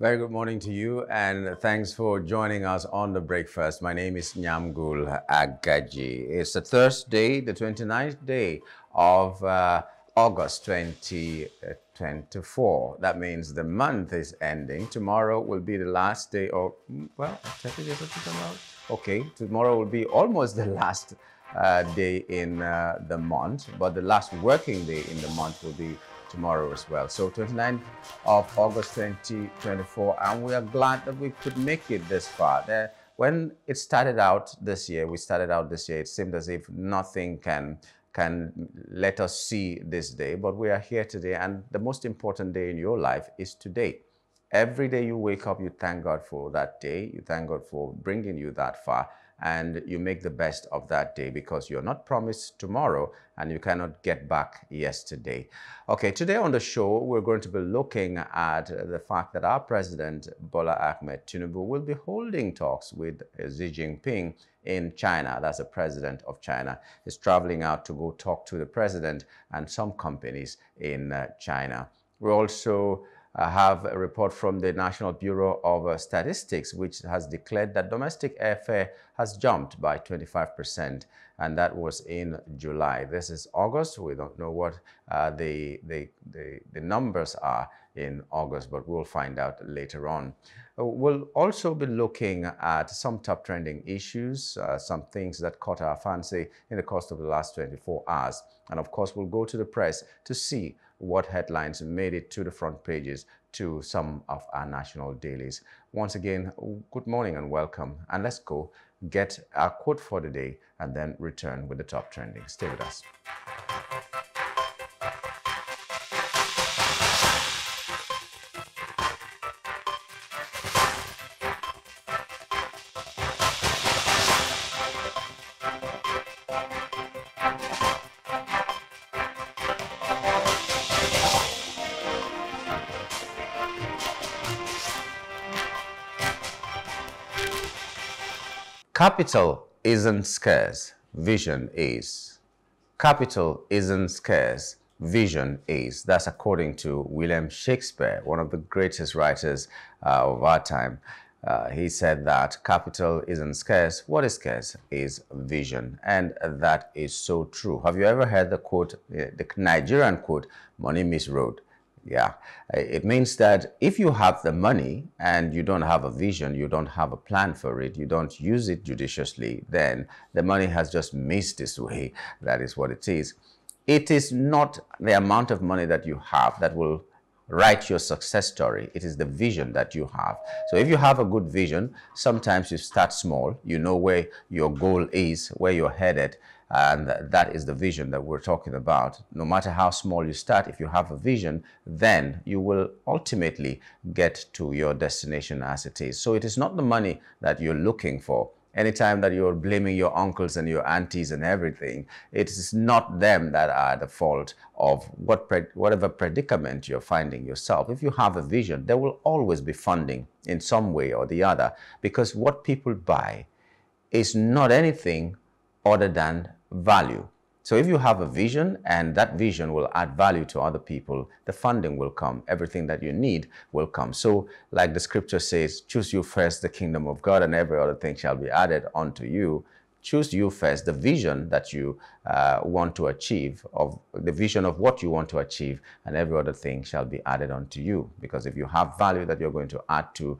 Very good morning to you, and thanks for joining us on The Breakfast. My name is Nyamgul Agaji. It's a Thursday, the 29th day of August 2024. That means the month is ending. Tomorrow will be the last day of, well, okay, tomorrow will be almost the last day in the month, but the last working day in the month will be tomorrow as well. So 29th of August 2024, and we are glad that we could make it this far. When it started out this year, it seemed as if nothing can let us see this day, but we are here today, and the most important day in your life is today. Every day you wake up, you thank God for that day, you thank God for bringing you that far, and you make the best of that day, because you're not promised tomorrow and you cannot get back yesterday. Okay, today on the show, we're going to be looking at the fact that our president, Bola Ahmed Tinubu, will be holding talks with Xi Jinping in China. That's the president of China. He's traveling out to go talk to the president and some companies in China. We're also have a report from the National Bureau of Statistics, which has declared that domestic airfare has jumped by 25%, and that was in July. This is August. We don't know what the numbers are in August, but we'll find out later on. We'll also be looking at some top trending issues, some things that caught our fancy in the course of the last 24 hours. And of course, we'll go to the press to see what headlines made it to the front pages to some of our national dailies. Once again, good morning and welcome. And let's go get our quote for the day and then return with the top trending. Stay with us. Capital isn't scarce, vision is. Capital isn't scarce, vision is. That's according to William Shakespeare, one of the greatest writers of our time. He said that capital isn't scarce. What is scarce is vision. And that is so true. Have you ever heard the quote, the Nigerian quote, money misroad? Yeah, it means that if you have the money and you don't have a vision, you don't have a plan for it, you don't use it judiciously, then the money has just missed its way. That is what it is. It is not the amount of money that you have that will write your success story. It is the vision that you have. So if you have a good vision, sometimes you start small, you know where your goal is, where you're headed, and that is the vision that we're talking about. No matter how small you start, if you have a vision, then you will ultimately get to your destination as it is. So it is not the money that you're looking for. Anytime that you're blaming your uncles and your aunties and everything, it is not them that are the fault of whatever predicament you're finding yourself. If you have a vision, there will always be funding in some way or the other, because what people buy is not anything other than value. So if you have a vision and that vision will add value to other people, the funding will come. Everything that you need will come. So like the scripture says, choose you first the kingdom of God and every other thing shall be added unto you. Choose you first the vision that you want to achieve, of the vision of what you want to achieve, and every other thing shall be added unto you. Because if you have value that you're going to add to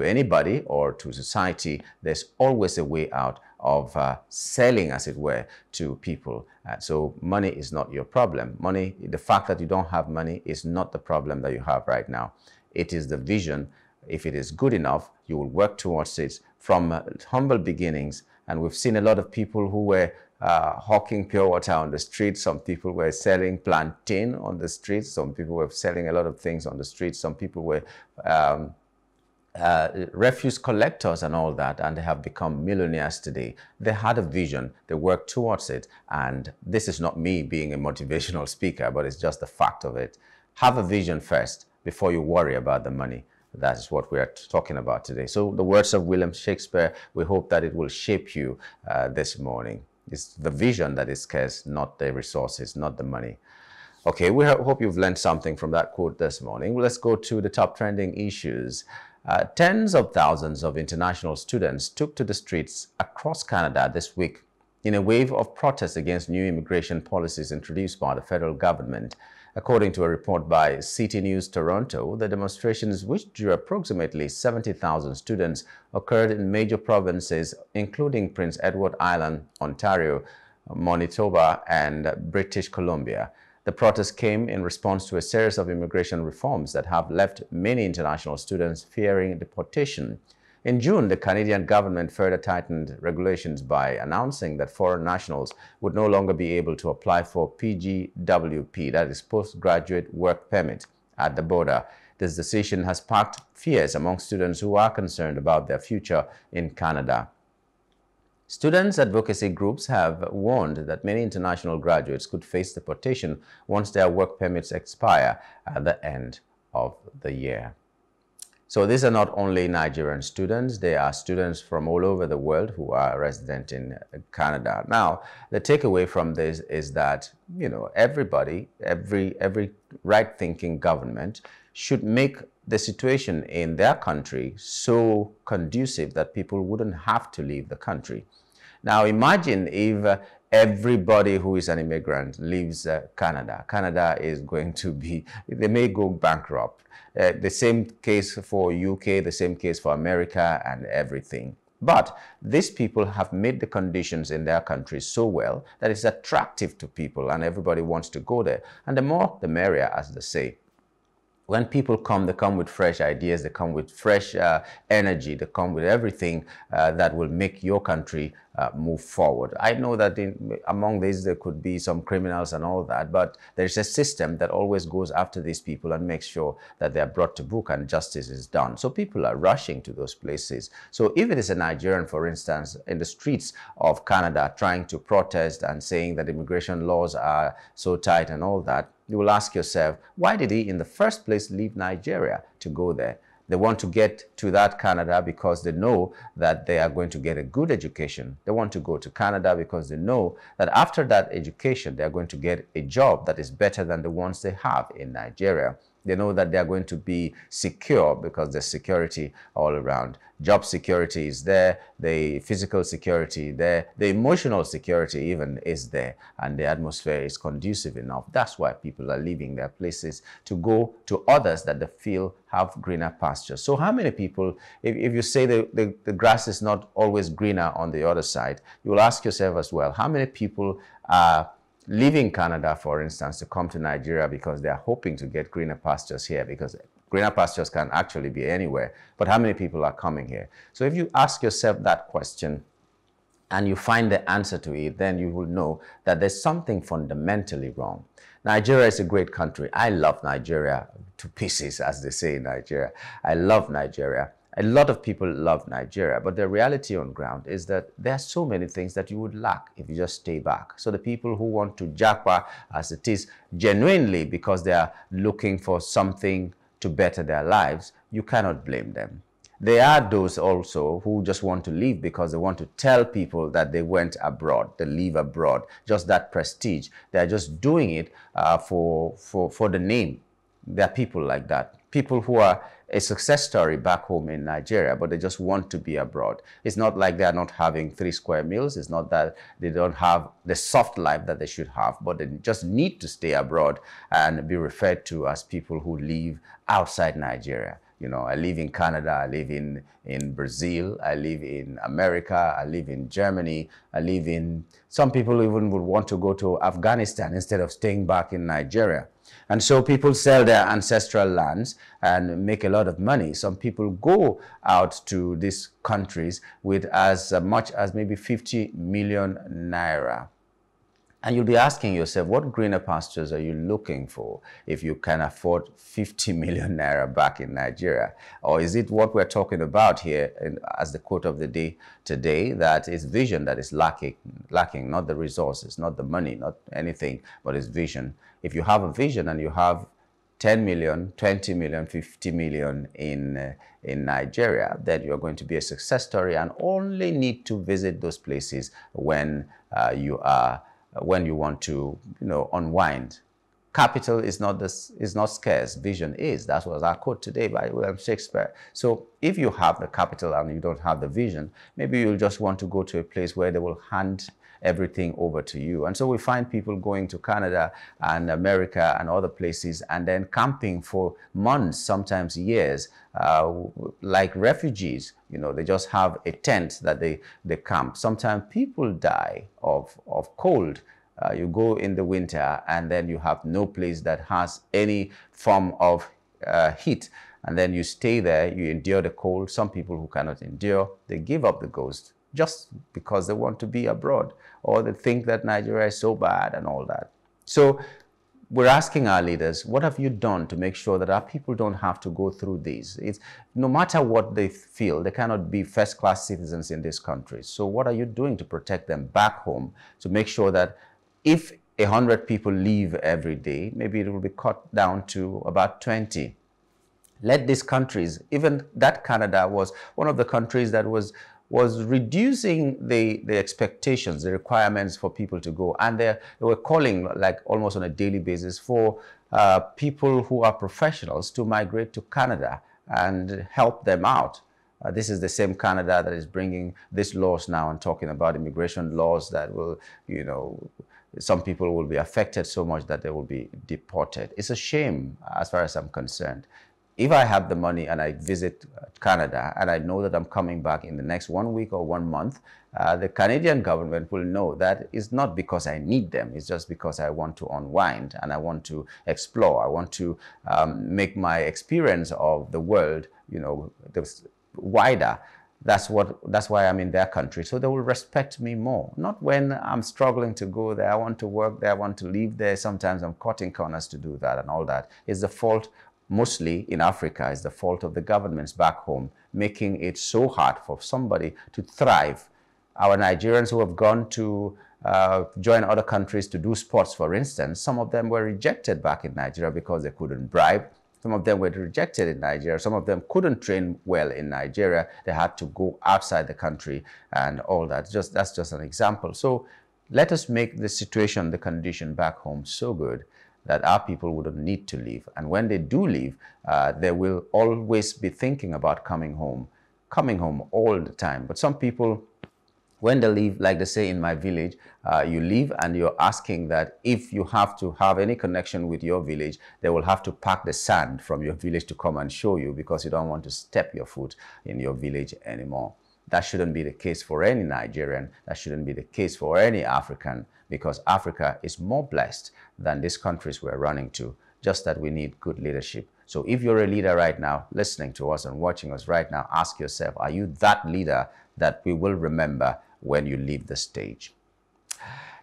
anybody or to society, there's always a way out of selling, as it were, to people. So money is not your problem. Money, the fact that you don't have money is not the problem that you have right now. It is the vision. If it is good enough, you will work towards it from humble beginnings. And we've seen a lot of people who were hawking pure water on the street. Some people were selling plantain on the street. Some people were selling a lot of things on the street. Some people were refuse collectors and all that, and they have become millionaires today. They had a vision, they worked towards it, and this is not me being a motivational speaker, but it's just the fact of it. Have a vision first before you worry about the money. That is what we are talking about today. So the words of William Shakespeare, we hope that it will shape you this morning. It's the vision that is scarce, not the resources, not the money. Okay, we hope you've learned something from that quote this morning. Let's go to the top trending issues. Tens of thousands of international students took to the streets across Canada this week in a wave of protests against new immigration policies introduced by the federal government. According to a report by CityNews News Toronto, the demonstrations, which drew approximately 70,000 students, occurred in major provinces including Prince Edward Island, Ontario, Manitoba, and British Columbia. The protests came in response to a series of immigration reforms that have left many international students fearing deportation. In June, the Canadian government further tightened regulations by announcing that foreign nationals would no longer be able to apply for PGWP, that is postgraduate work permit, at the border. This decision has sparked fears among students who are concerned about their future in Canada. Students' advocacy groups have warned that many international graduates could face deportation once their work permits expire at the end of the year. So these are not only Nigerian students, they are students from all over the world who are resident in Canada. Now, the takeaway from this is that, you know, everybody, every right-thinking government should make the situation in their country so conducive that people wouldn't have to leave the country. Now, imagine if everybody who is an immigrant leaves Canada. Canada is going to be, they may go bankrupt. The same case for UK, the same case for America and everything. But these people have made the conditions in their country so well that it's attractive to people and everybody wants to go there. And the more, the merrier, as they say. When people come, they come with fresh ideas, they come with fresh energy, they come with everything that will make your country move forward. I know that among these there could be some criminals and all that, but there's a system that always goes after these people and makes sure that they are brought to book and justice is done. So people are rushing to those places. So if it is a Nigerian, for instance, in the streets of Canada trying to protest and saying that immigration laws are so tight and all that, you will ask yourself, why did he in the first place leave Nigeria to go there? They want to get to that Canada because they know that they are going to get a good education. They want to go to Canada because they know that after that education, they are going to get a job that is better than the ones they have in Nigeria. They know that they are going to be secure because there's security all around. Job security is there, the physical security there, the emotional security even is there, and the atmosphere is conducive enough. That's why people are leaving their places to go to others that they feel have greener pastures. So how many people, if you say the grass is not always greener on the other side, you'll ask yourself as well, how many people are leaving Canada, for instance, to come to Nigeria because they are hoping to get greener pastures here, because greener pastures can actually be anywhere, but how many people are coming here? So if you ask yourself that question and you find the answer to it, then you will know that there's something fundamentally wrong. Nigeria is a great country. I love Nigeria to pieces, as they say in Nigeria. I love Nigeria. A lot of people love Nigeria, but the reality on ground is that there are so many things that you would lack if you just stay back. So the people who want to japa as it is, genuinely because they are looking for something to better their lives, you cannot blame them. There are those also who just want to leave because they want to tell people that they went abroad, they live abroad, just that prestige. They are just doing it for the name. There are people like that. People who are a success story back home in Nigeria, but they just want to be abroad. It's not like they're not having 3 square meals. It's not that they don't have the soft life that they should have, but they just need to stay abroad and be referred to as people who live outside Nigeria. You know, I live in Canada, I live in Brazil, I live in America, I live in Germany, I live in... Some people even would want to go to Afghanistan instead of staying back in Nigeria. And so people sell their ancestral lands and make a lot of money. Some people go out to these countries with as much as maybe 50 million naira. And you'll be asking yourself, what greener pastures are you looking for if you can afford 50 million naira back in Nigeria? Or is it what we're talking about here as the quote of the day today, that it's vision that is lacking, not the resources, not the money, not anything, but it's vision. If you have a vision and you have 10 million, 20 million, 50 million in Nigeria, then you're going to be a success story and only need to visit those places when you want to, you know, unwind. capital is not this, is not scarce, vision is. That was our quote today by William Shakespeare. So if you have the capital and you don't have the vision, maybe you'll just want to go to a place where they will hand everything over to you. And so we find people going to Canada and America and other places and then camping for months, sometimes years, like refugees. You know, they just have a tent that they camp. Sometimes people die of cold. You go in the winter and then you have no place that has any form of heat. And then you stay there, you endure the cold. Some people who cannot endure, they give up the ghost just because they want to be abroad, or they think that Nigeria is so bad and all that. So we're asking our leaders, what have you done to make sure that our people don't have to go through these? It's, no matter what they feel, they cannot be first-class citizens in this country. So what are you doing to protect them back home, to make sure that if 100 people leave every day, maybe it will be cut down to about 20. Let these countries, even that Canada was one of the countries that was reducing the expectations, the requirements for people to go. And they were calling, like almost on a daily basis, for people who are professionals to migrate to Canada and help them out. This is the same Canada that is bringing these laws now and talking about immigration laws that will, you know, some people will be affected so much that they will be deported. It's a shame as far as I'm concerned. If I have the money and I visit Canada and I know that I'm coming back in the next 1 week or 1 month, the Canadian government will know that it's not because I need them. It's just because I want to unwind and I want to explore. I want to make my experience of the world, you know, wider. That's why I'm in their country. So they will respect me more. Not when I'm struggling to go there. I want to work there. I want to live there. Sometimes I'm cutting corners to do that and all that. It's the fault mostly in Africa, is the fault of the governments back home, making it so hard for somebody to thrive. Our Nigerians who have gone to join other countries to do sports, for instance, some of them were rejected back in Nigeria because they couldn't bribe. Some of them were rejected in Nigeria. Some of them couldn't train well in Nigeria. They had to go outside the country and all that. That's just an example. So let us make the situation, the condition back home so good that our people wouldn't need to leave. And when they do leave, they will always be thinking about coming home all the time. But some people, when they leave, like they say in my village, you leave and you're asking that if you have to have any connection with your village, they will have to pack the sand from your village to come and show you, because you don't want to step your foot in your village anymore. That shouldn't be the case for any Nigerian. That shouldn't be the case for any African, because Africa is more blessed than these countries we're running to, just that we need good leadership. So if you're a leader right now, listening to us and watching us right now, ask yourself, are you that leader that we will remember when you leave the stage?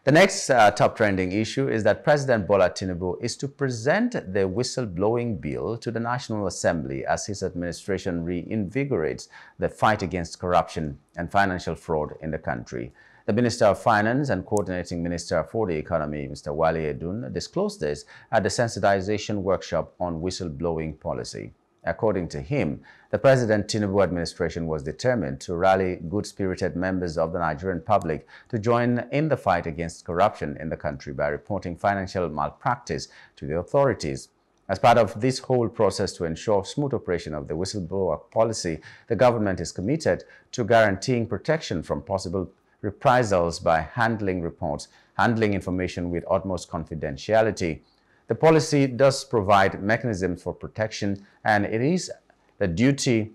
The next top trending issue is that President Bola Tinubu is to present the whistleblowing bill to the National Assembly as his administration reinvigorates the fight against corruption and financial fraud in the country. The Minister of Finance and Coordinating Minister for the Economy, Mr. Wale Edun, disclosed this at the sensitization workshop on whistleblowing policy. According to him, the President Tinubu administration was determined to rally good-spirited members of the Nigerian public to join in the fight against corruption in the country by reporting financial malpractice to the authorities. As part of this whole process to ensure smooth operation of the whistleblower policy, the government is committed to guaranteeing protection from possible reprisals by handling reports, handling information with utmost confidentiality. The policy does provide mechanisms for protection, and it is the duty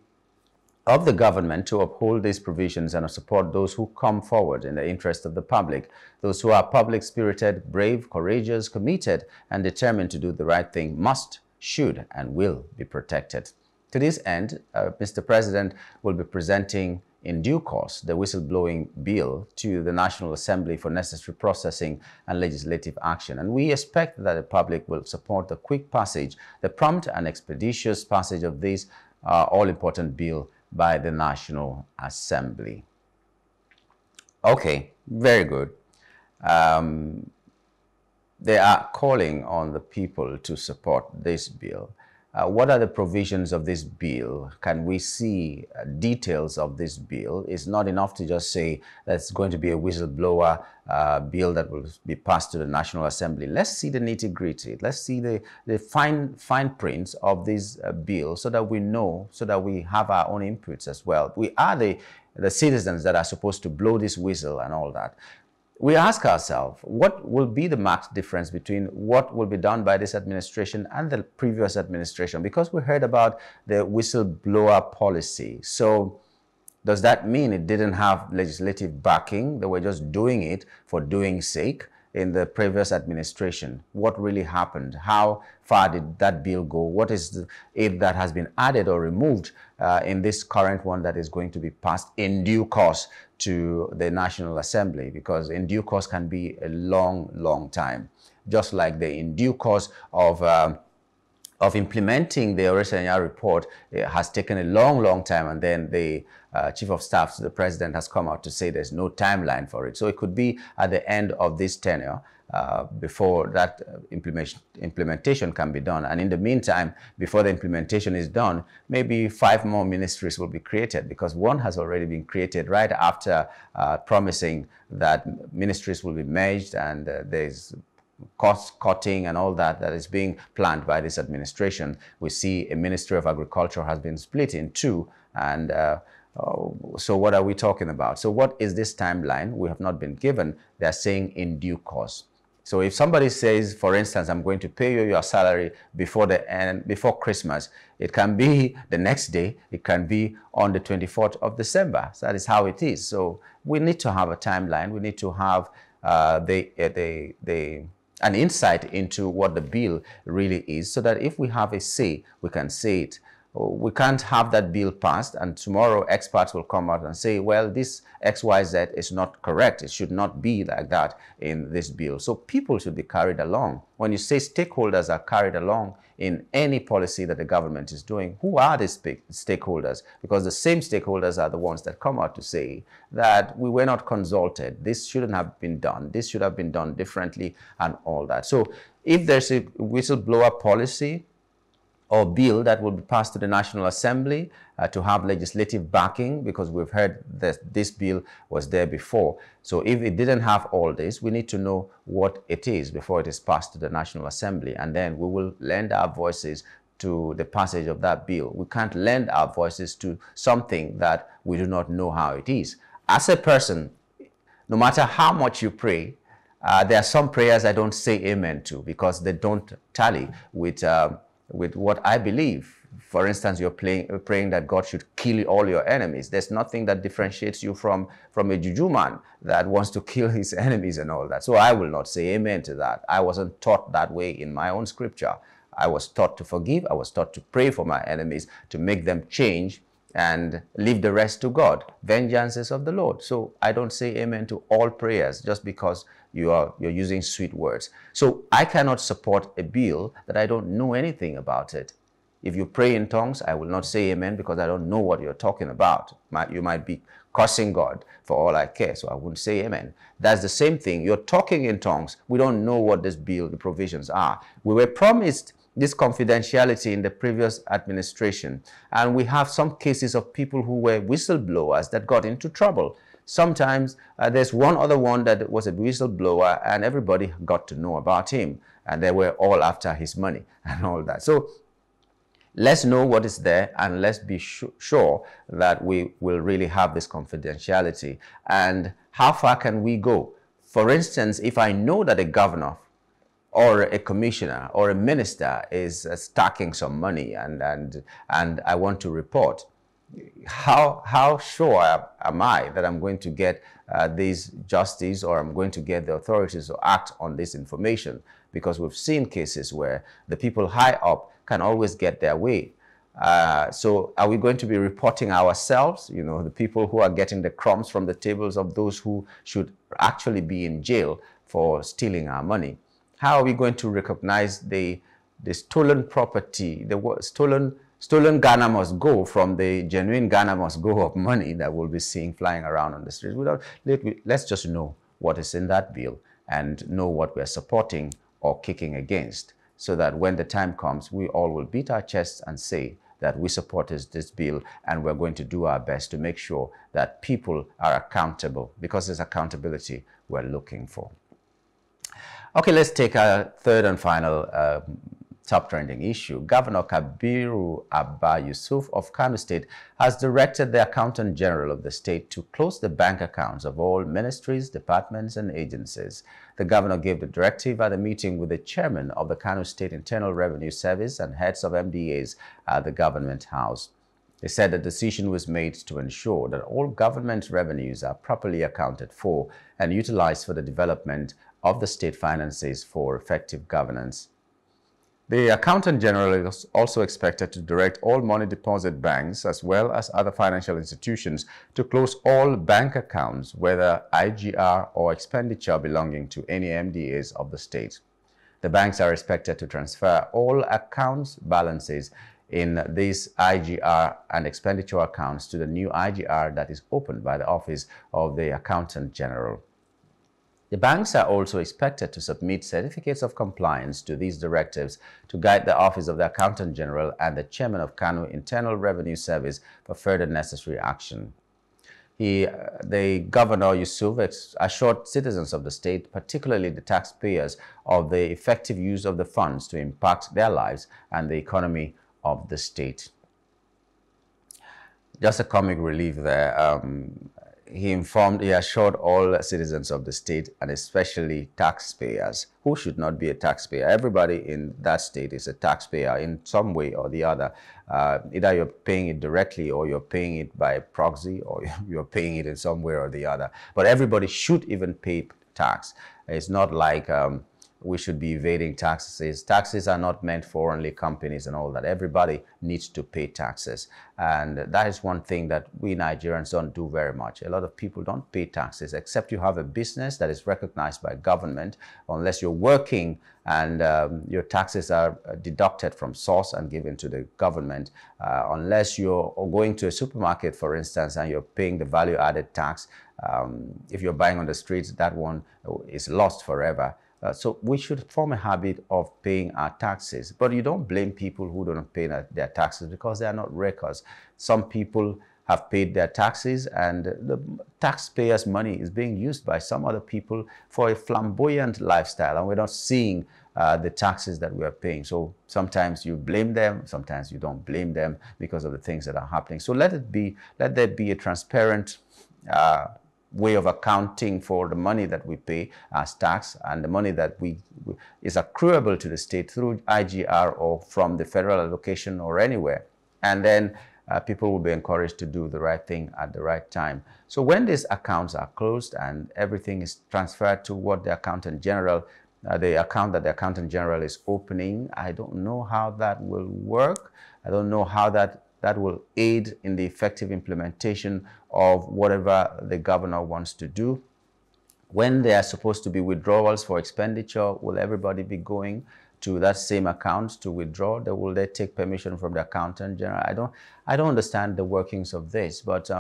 of the government to uphold these provisions and support those who come forward in the interest of the public, those who are public-spirited, brave, courageous, committed, and determined to do the right thing must, should, and will be protected. To this end, Mr. President will be presenting in due course the whistleblowing bill to the National Assembly for necessary processing and legislative action. And we expect that the public will support the quick passage, the prompt and expeditious passage of this all-important bill by the National Assembly. Okay, very good. They are calling on the people to support this bill. What are the provisions of this bill? Can we see details of this bill? It's not enough to just say that's going to be a whistleblower bill that will be passed to the National Assembly. Let's see the nitty-gritty. Let's see the fine prints of this bill so that we know, so that we have our own inputs as well. We are the citizens that are supposed to blow this whistle and all that. We ask ourselves, what will be the marked difference between what will be done by this administration and the previous administration? Because we heard about the whistleblower policy. So does that mean it didn't have legislative backing? They were just doing it for doing sake in the previous administration? What really happened? How far did that bill go? What is it that has been added or removed in this current one that is going to be passed in due course to the National Assembly? Because in due course can be a long, long time. Just like the in due course of implementing the Oresanya report, it has taken a long, long time, and then the Chief of Staff to the President has come out to say there's no timeline for it. So it could be at the end of this tenure before that implementation can be done. And in the meantime, before the implementation is done, maybe 5 more ministries will be created, because one has already been created right after promising that ministries will be merged, and there's cost cutting and all that that is being planned by this administration. We see a Ministry of Agriculture has been split in 2, and so what are we talking about? So what is this timeline? We have not been given. They're saying in due course. So if somebody says, for instance, I'm going to pay you your salary before the end, before Christmas, it can be the next day, it can be on the 24th of December. So that is how it is. So we need to have a timeline. We need to have an insight into what the bill really is, so that if we have a say, we can say it. We can't have that bill passed and tomorrow experts will come out and say, well, this XYZ is not correct. It should not be like that in this bill. So people should be carried along. When you say stakeholders are carried along in any policy that the government is doing, who are these stakeholders? Because the same stakeholders are the ones that come out to say that we were not consulted. This shouldn't have been done. This should have been done differently and all that. So if there's a whistleblower policy or bill that will be passed to the National Assembly to have legislative backing, because we've heard that this bill was there before. So if it didn't have all this, we need to know what it is before it is passed to the National Assembly, and then we will lend our voices to the passage of that bill. We can't lend our voices to something that we do not know how it is. As a person, no matter how much you pray, there are some prayers I don't say amen to because they don't tally with what I believe. For instance, you're praying that God should kill all your enemies. There's nothing that differentiates you from a juju man that wants to kill his enemies and all that. So I will not say amen to that. I wasn't taught that way in my own scripture. I was taught to forgive. I was taught to pray for my enemies, to make them change, and leave the rest to God. Vengeance is of the Lord. So I don't say amen to all prayers just because you're using sweet words. So I cannot support a bill that I don't know anything about it. If you pray in tongues, I will not say amen because I don't know what you're talking about. You might be cursing God for all I care, so I wouldn't say amen. That's the same thing. You're talking in tongues. We don't know what this bill, the provisions are. We were promised this confidentiality in the previous administration. And we have some cases of people who were whistleblowers that got into trouble. Sometimes there's one other one that was a whistleblower and everybody got to know about him. And they were all after his money and all that. So let's know what is there, and let's be sure that we will really have this confidentiality. And how far can we go? For instance, if I know that a governor or a commissioner or a minister is stacking some money and I want to report, how sure am I that I'm going to get this justice, or I'm going to get the authorities to act on this information? Because we've seen cases where the people high up can always get their way. So are we going to be reporting ourselves, you know, the people who are getting the crumbs from the tables of those who should actually be in jail for stealing our money? How are we going to recognize the stolen property? The stolen Ghana must go from the genuine Ghana must go of money that we'll be seeing flying around on the streets. Let's just know what is in that bill and know what we're supporting or kicking against. so that when the time comes, we all will beat our chests and say that we supported this bill and we're going to do our best to make sure that people are accountable, because it's accountability we're looking for. Okay, let's take our third and final top trending issue. Governor Kabiru Abba Yusuf of Kano State has directed the Accountant General of the state to close the bank accounts of all ministries, departments, and agencies. The governor gave the directive at a meeting with the chairman of the Kano State Internal Revenue Service and heads of MDAs at the government house. They said the decision was made to ensure that all government revenues are properly accounted for and utilized for the development of the state finances for effective governance. The Accountant General is also expected to direct all money deposit banks as well as other financial institutions to close all bank accounts, whether IGR or expenditure belonging to any MDAs of the state. The banks are expected to transfer all accounts balances in these IGR and expenditure accounts to the new IGR that is opened by the Office of the Accountant General. The banks are also expected to submit certificates of compliance to these directives to guide the Office of the Accountant General and the Chairman of Kano Internal Revenue Service for further necessary action. The Governor Yusuf assured citizens of the state, particularly the taxpayers, of the effective use of the funds to impact their lives and the economy of the state. Just a comic relief there. He assured all citizens of the state and especially taxpayers. Who should not be a taxpayer? Everybody in that state is a taxpayer in some way or the other. Either you're paying it directly or you're paying it by proxy or you're paying it in some way or the other. But everybody should even pay tax. It's not like we should be evading taxes. Taxes are not meant for only companies and all that. Everybody needs to pay taxes. And that is one thing that we Nigerians don't do very much. A lot of people don't pay taxes, except you have a business that is recognized by government, unless you're working and your taxes are deducted from source and given to the government. Unless you're going to a supermarket, for instance, and you're paying the value-added tax. If you're buying on the streets, that one is lost forever. So we should form a habit of paying our taxes. But you don't blame people who don't pay their taxes, because they are not records. Some people have paid their taxes and the taxpayers' money is being used by some other people for a flamboyant lifestyle, and we're not seeing the taxes that we are paying. So sometimes you blame them, sometimes you don't blame them because of the things that are happening. So let there be a transparent way of accounting for the money that we pay as tax and the money that is accruable to the state through IGR or from the federal allocation or anywhere. And then people will be encouraged to do the right thing at the right time. So when these accounts are closed and everything is transferred to what the Accountant General, the account that the Accountant General is opening, I don't know how that will work. I don't know how that will aid in the effective implementation of whatever the governor wants to do. When there are supposed to be withdrawals for expenditure, will everybody be going to that same account to withdraw? Will they take permission from the Accountant General? I don't understand the workings of this, but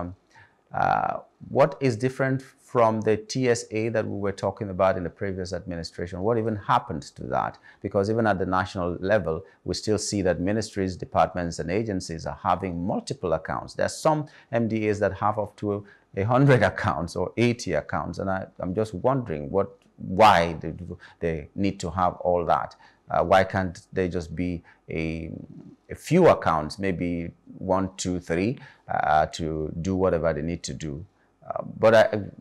what is different from the TSA that we were talking about in the previous administration? What even happened to that? Because even at the national level, we still see that ministries, departments, and agencies are having multiple accounts. There are some MDAs that have up to 100 accounts or 80 accounts, and I'm just wondering why they need to have all that. Why can't they just be a few accounts, maybe 1, 2, 3, to do whatever they need to do?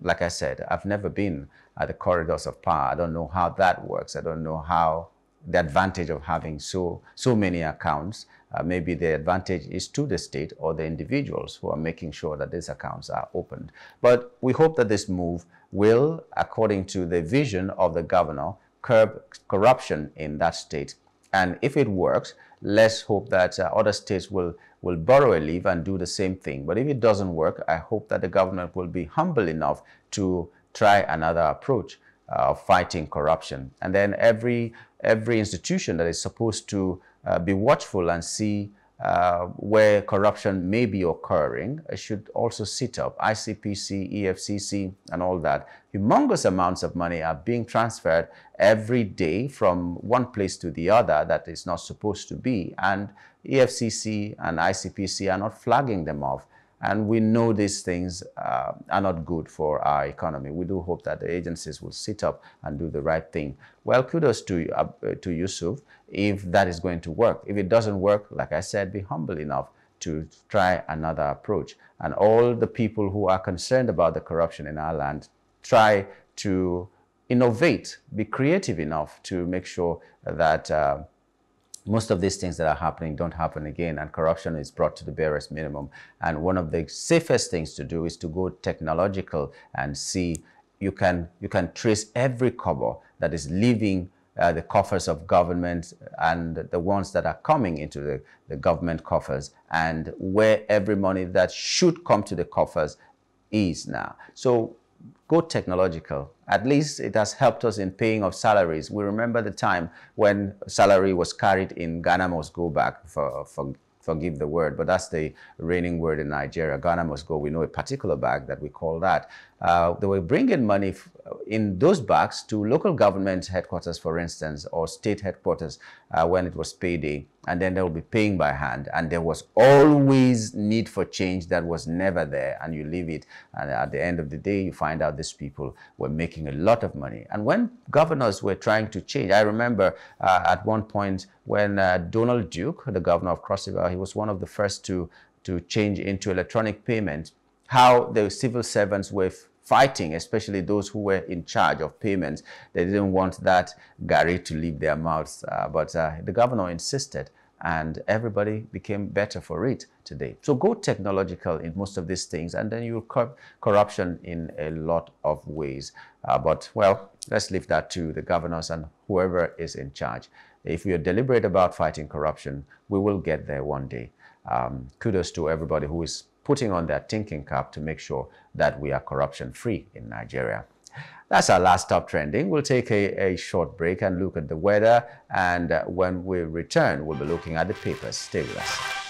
Like I said, I've never been at the corridors of power. I don't know how that works. I don't know how the advantage of having so many accounts. Maybe the advantage is to the state or the individuals who are making sure that these accounts are opened. But we hope that this move will, according to the vision of the governor, curb corruption in that state. And if it works, let's hope that other states will borrow a leaf and do the same thing. But if it doesn't work, I hope that the government will be humble enough to try another approach of fighting corruption. And then every institution that is supposed to be watchful and see where corruption may be occurring should also sit up. ICPC, EFCC, and all that. Humongous amounts of money are being transferred every day from one place to the other that is not supposed to be. And EFCC and ICPC are not flagging them off. And we know these things are not good for our economy. We do hope that the agencies will sit up and do the right thing. Well, kudos to Yusuf if that is going to work. If it doesn't work, like I said, be humble enough to try another approach. And all the people who are concerned about the corruption in our land, try to innovate, be creative enough to make sure that most of these things that are happening don't happen again, and corruption is brought to the barest minimum. And one of the safest things to do is to go technological and see you can trace every kobo that is leaving the coffers of government and the ones that are coming into the government coffers, and where every money that should come to the coffers is now. So go technological. At least it has helped us in paying off salaries. We remember the time when salary was carried in Ghana must go back, forgive the word, but that's the reigning word in Nigeria. Ghana must go. We know a particular bag that we call that. They were bringing money in those bags to local government headquarters, for instance, or state headquarters when it was payday, and then they'll be paying by hand. And there was always need for change that was never there, and you leave it. And at the end of the day, you find out these people were making a lot of money. And when governors were trying to change, I remember at one point when Donald Duke, the governor of Cross River, he was one of the first to change into electronic payment, how the civil servants were fighting, especially those who were in charge of payments. They didn't want that gari to leave their mouths, but the governor insisted, and everybody became better for it today. So go technological in most of these things, and then you'll curb corruption in a lot of ways. But, well, let's leave that to the governors and whoever is in charge. If we are deliberate about fighting corruption, we will get there one day. Kudos to everybody who is putting on their thinking cap to make sure that we are corruption-free in Nigeria. That's our last top trending. We'll take a short break and look at the weather. And when we return, we'll be looking at the papers. Stay with us.